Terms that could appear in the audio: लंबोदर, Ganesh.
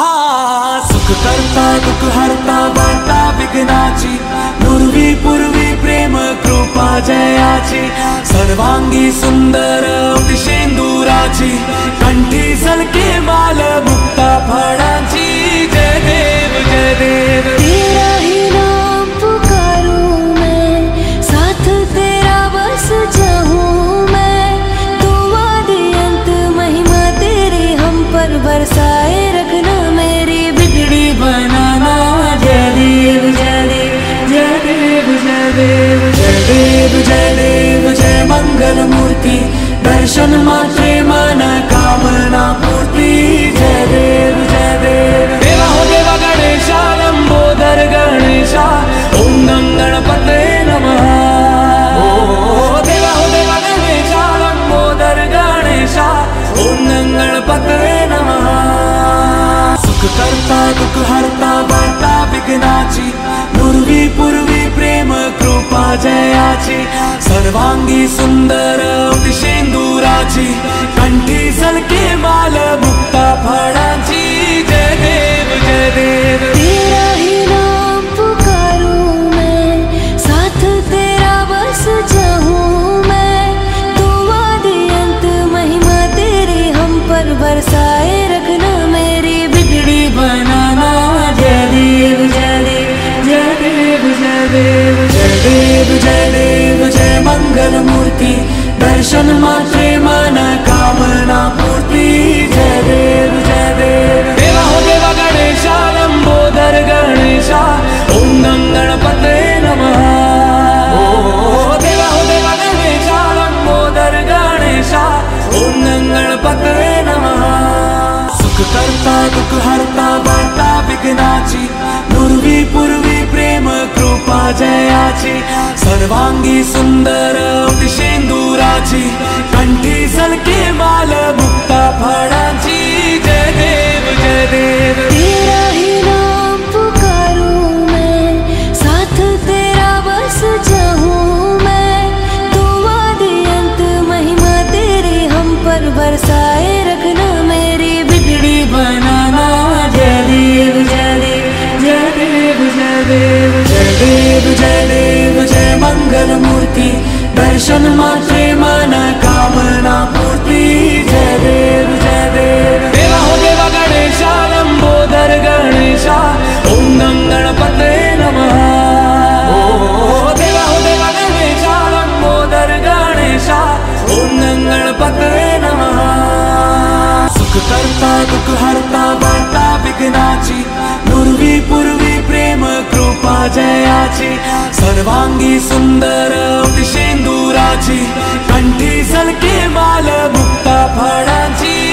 हाँ सुख करता दुख हरता वार्ता विघ्नाची पूर्वी पूर्वी प्रेम कृपा जयाची सर्वांगी सुंदर उदशेंदुराची कंठी सलके माल मुक्ता फळाची जय देव जय देव। तेरा ही नाम पुकारूं मैं साथ तेरा बस जाऊं मैं तू आदि अंत महिमा तेरी हम पर बरसाए रखना मेरी बिगड़ी बनाना जय देव जय देव जय देव जय देव जय देव जय देव जय मंगल मूर्ति दर्शन मात्रे मन कामना पूर्ति जय देव जय देव। देवा हो देवा गणेशा लंबोदर गणेशा ओम नम गणपते नमः। देवा हो देवा गणेशा लंबोदर गणेशा ओम नम गणपते सुख करता दुख हरता वार्ता विघ्नाची पूर्वी पूर्वी प्रेम कृपा जयाची सर्वांगी सुंदर उदशेंदुराची कंठी सलके माल मुक्ता फळाची जय देव जय देव। तेरा ही नाम पुकारूं मैं साथ तेरा बस जाऊं मैं तू आदि अंत महिमा तेरी हम पर बरसाए रखना मेरी बनाना जय देव जय देव जय देव जय देव जय देव जय देव जय मंगल मूर्ति दर्शन मात्रे मन कामना पूर्ति जय देव जय देव। देवा हो देवा गणेशा लंबोदर गणेशा ओम नम गणपते नमः। देवा हो देवा गणेशा लंबोदर गणेशा ओम नम गणपते नमः। सुख करता दुख हरता वार्ता विघ्नाची पूर्वी पूर्वी प्रेम कृपा जयाची सर्वांगी सुंदर उदशेंदुराची कंठी सलके माल मुक्ता फळाची जय देव जय देव। तेरा ही नाम पुकारूं मैं साथ तेरा बस जाऊं मैं तू आदि अंत महिमा तेरी हम पर बरसाए रखना मेरी बनाना जय देव जय देव जय देव जय देव जय देव जय देव जय मंगल मूर्ति दर्शन मात्रे मन कामना पूर्ति जय देव जय देव। देवा हो देवा गणेशा लंबोदर गणेशा ओम नम गणपते नमः। देवा हो देवा गणेशा लंबोदर गणेशा ओम नम गणपते नमः। सुख करता दुख हरता वार्ता विघ्नाची पूर्वी पूर्वी प्रेम कृपा जयाची सर्वांगी सुंदर उदशेंदुराची कंठी सलके माल मुक्ता फळाची।